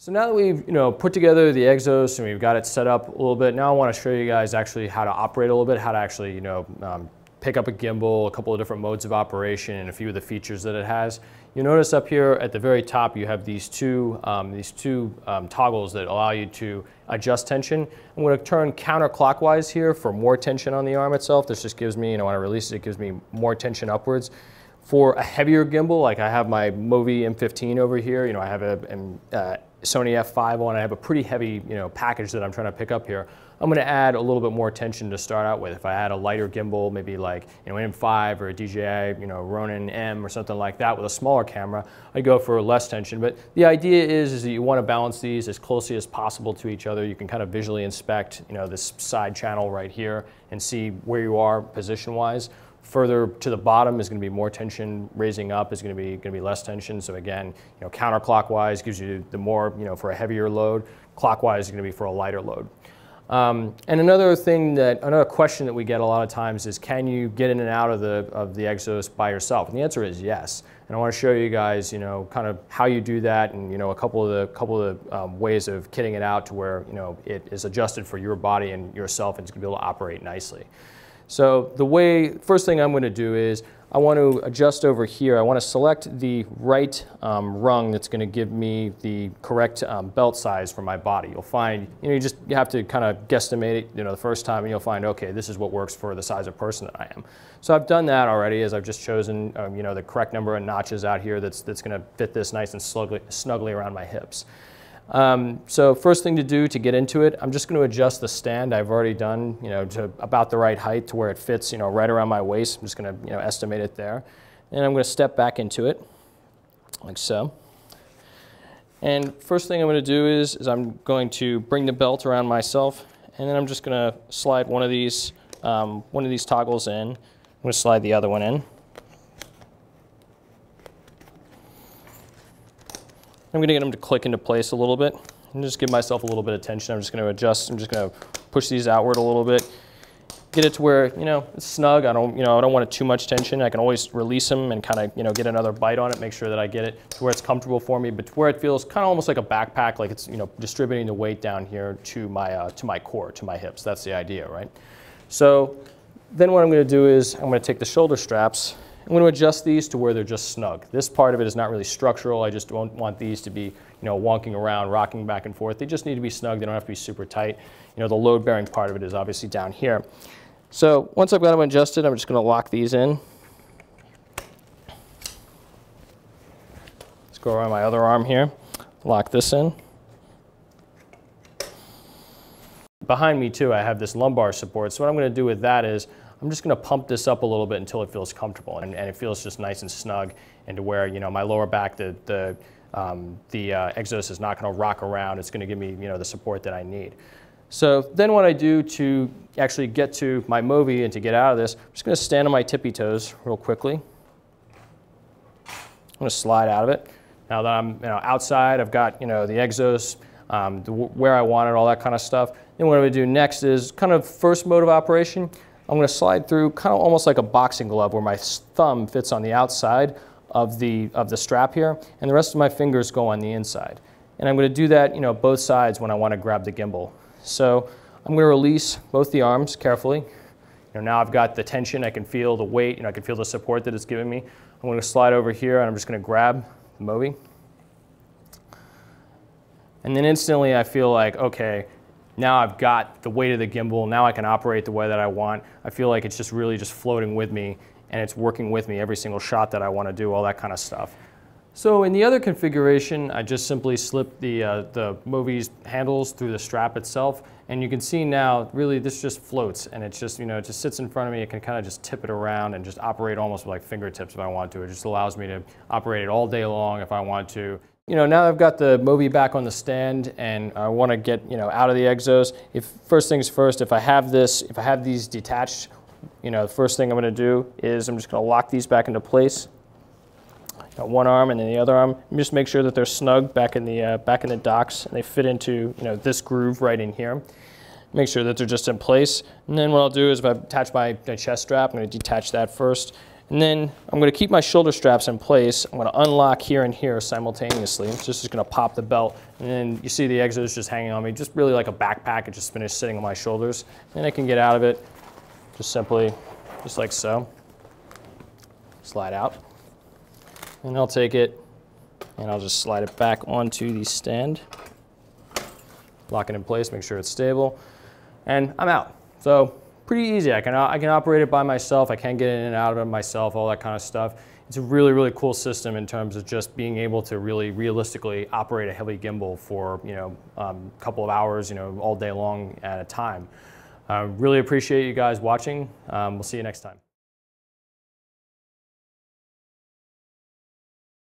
So now that we've put together the Exos and we've got it set up a little bit, now I want to show you guys actually how to operate a little bit, how to actually pick up a gimbal, a couple of different modes of operation, and a few of the features that it has. You'll notice up here at the very top you have these two toggles that allow you to adjust tension. I'm going to turn counterclockwise here for more tension on the arm itself. This just gives me, when I release it, it gives me more tension upwards. For a heavier gimbal, like I have my Movi M15 over here, I have a Sony F5 on, I have a pretty heavy package that I'm trying to pick up here. I'm going to add a little bit more tension to start out with. If I had a lighter gimbal, maybe like M5 or a DJI Ronin M or something like that with a smaller camera, I'd go for less tension. But the idea is that you want to balance these as closely as possible to each other. You can kind of visually inspect this side channel right here and see where you are position-wise. Further to the bottom is going to be more tension. Raising up is going to be less tension. So again, counterclockwise gives you the more for a heavier load. Clockwise is going to be for a lighter load. And another question that we get a lot of times is, can you get in and out of the Exos by yourself? And the answer is yes. And I want to show you guys, kind of how you do that, and a couple of the ways of kitting it out to where it is adjusted for your body and yourself, and it's going to be able to operate nicely. So the first thing I'm going to do is I want to adjust over here. I want to select the right rung that's going to give me the correct belt size for my body. You'll find, you have to kind of guesstimate it, the first time, and you'll find, okay, this is what works for the size of person that I am. So I've done that already, as I've just chosen, the correct number of notches out here that's going to fit this nice and snugly around my hips. So first thing to do to get into it, I'm just going to adjust the stand. I've already done, to about the right height to where it fits, right around my waist. I'm just going to, estimate it there. And I'm going to step back into it like so. And first thing I'm going to do is I'm going to bring the belt around myself, and then I'm just going to slide one of these toggles in. I'm going to slide the other one in. I'm going to get them to click into place a little bit and just give myself a little bit of tension. I'm just going to adjust. I'm just going to push these outward a little bit, get it to where, it's snug. I don't want it too much tension. I can always release them and kind of, get another bite on it, make sure that I get it to where it's comfortable for me, but to where it feels kind of almost like a backpack, like it's, distributing the weight down here to my core, to my hips. That's the idea, right? So then what I'm going to do is I'm going to take the shoulder straps. I'm going to adjust these to where they're just snug. This part of it is not really structural. I just don't want these to be, wonking around, rocking back and forth. They just need to be snug. They don't have to be super tight. The load-bearing part of it is obviously down here. So once I've got them adjusted, I'm just going to lock these in. Let's go around my other arm here. Lock this in. Behind me, too, I have this lumbar support. So what I'm going to do with that is I'm just going to pump this up a little bit until it feels comfortable, and it feels just nice and snug, and to where, my lower back, the Exos is not going to rock around. It's going to give me, the support that I need. So then what I do to actually get to my Movi and to get out of this, I'm just going to stand on my tippy toes real quickly. I'm going to slide out of it. Now that I'm outside, I've got the Exos, where I want it, all that kind of stuff. Then what I'm going to do next is kind of first mode of operation. I'm going to slide through kind of almost like a boxing glove, where my thumb fits on the outside of the strap here, and the rest of my fingers go on the inside. And I'm going to do that, both sides when I want to grab the gimbal. So I'm going to release both the arms carefully. Now I've got the tension. I can feel the weight. I can feel the support that it's giving me. I'm going to slide over here, and I'm just going to grab the Movi. And then instantly I feel like, okay, now I've got the weight of the gimbal. Now I can operate the way that I want. I feel like it's just really just floating with me, and it's working with me every single shot that I want to do, all that kind of stuff. So in the other configuration, I just simply slipped the Movi's handles through the strap itself, and you can see now, really, this just floats, and it's just, it just sits in front of me. It can kind of just tip it around and just operate almost like fingertips if I want to. It just allows me to operate it all day long if I want to. Now I've got the Movi back on the stand, and I want to get, out of the Exos. First things first, if I have these detached, the first thing I'm going to do is I'm just going to lock these back into place. Got one arm and then the other arm. Just make sure that they're snug back in the docks, and they fit into, this groove right in here. Make sure that they're just in place. And then what I'll do is, if I attach my chest strap, I'm going to detach that first. And then I'm going to keep my shoulder straps in place. I'm going to unlock here and here simultaneously. So this is going to pop the belt. And then you see the exit is just hanging on me, just really like a backpack. It just finished sitting on my shoulders. And I can get out of it just simply, just like so. Slide out. And I'll take it and I'll just slide it back onto the stand. Lock it in place, make sure it's stable. And I'm out. So pretty easy. I can operate it by myself. I can get in and out of it myself, all that kind of stuff. It's a really, really cool system in terms of just being able to really realistically operate a heavy gimbal for, you know, a couple of hours, you know, all day long at a time. I really appreciate you guys watching. We'll see you next time.